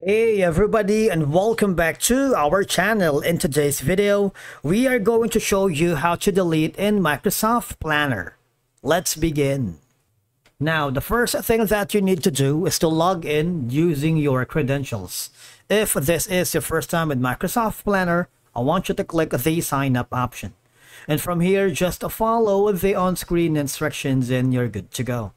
Hey everybody, and welcome back to our channel. In today's video, we are going to show you how to delete in Microsoft Planner. Let's begin. Now, the first thing that you need to do is to log in using your credentials. If this is your first time with Microsoft Planner, I want you to click the sign up option. And from here, just follow the on-screen instructions and you're good to go.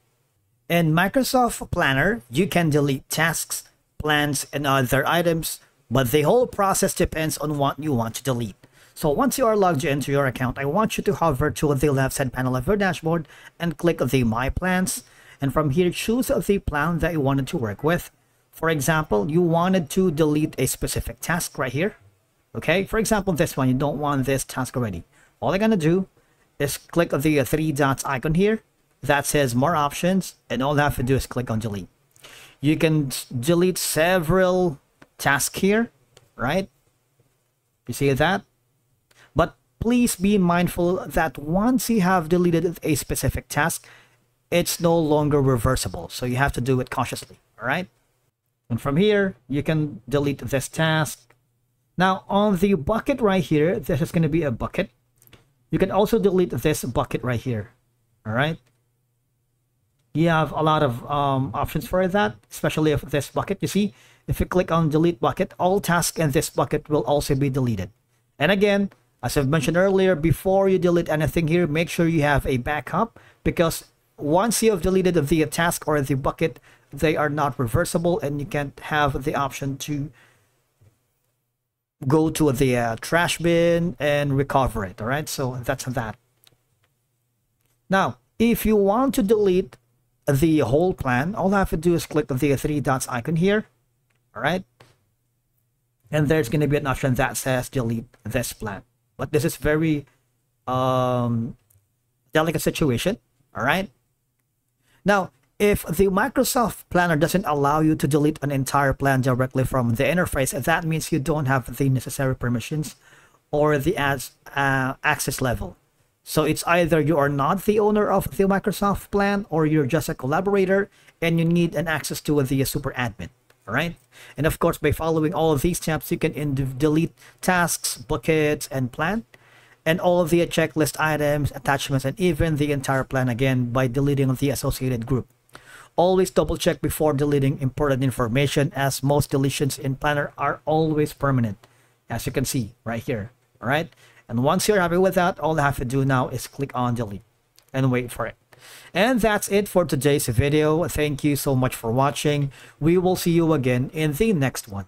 In Microsoft Planner, you can delete tasks, plans, and other items, but the whole process depends on what you want to delete. So once you are logged into your account, I want you to hover to the left side panel of your dashboard and click the My Plans, and from here choose the plan that you wanted to work with. For example, you wanted to delete a specific task right here. Okay, for example, this one, you don't want this task already. All I'm gonna do is click the three dots icon here that says more options, and all I have to do is click on delete. You can delete several tasks here, right? You see that? But please be mindful that once you have deleted a specific task, it's no longer reversible. So you have to do it cautiously, all right? And from here, you can delete this task. Now on the bucket right here, this is going to be a bucket. You can also delete this bucket right here, all right? You have a lot of options for that, especially if this bucket, you see, if you click on delete bucket, all tasks in this bucket will also be deleted. And again, as I've mentioned earlier, before you delete anything here, make sure you have a backup, because once you have deleted the task or the bucket, they are not reversible and you can't have the option to go to the trash bin and recover it. All right, so that's that. Now, if you want to delete the whole plan, all I have to do is click the three dots icon here, all right? And there's going to be an option that says delete this plan. But this is very delicate situation, all right? Now, if the Microsoft Planner doesn't allow you to delete an entire plan directly from the interface, that means you don't have the necessary permissions or the access level. So it's either you are not the owner of the Microsoft Plan, or you're just a collaborator and you need an access to the super admin, all right? And of course, by following all of these steps, you can delete tasks, buckets, and plan, and all of the checklist items, attachments, and even the entire plan again by deleting the associated group. Always double check before deleting important information, as most deletions in Planner are always permanent, as you can see right here, all right? And once you're happy with that, all I have to do now is click on delete and wait for it. And that's it for today's video. Thank you so much for watching. We will see you again in the next one.